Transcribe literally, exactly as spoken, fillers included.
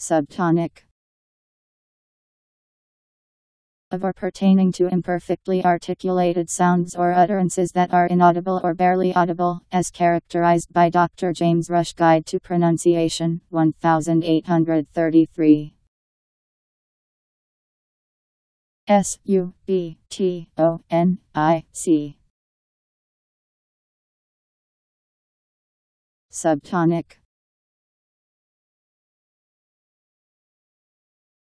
subtonic, of or pertaining to imperfectly articulated sounds or utterances that are inaudible or barely audible, as characterized by Doctor James Rush, Guide to Pronunciation, one thousand eight hundred thirty-three. S U B T O N I C. Subtonic.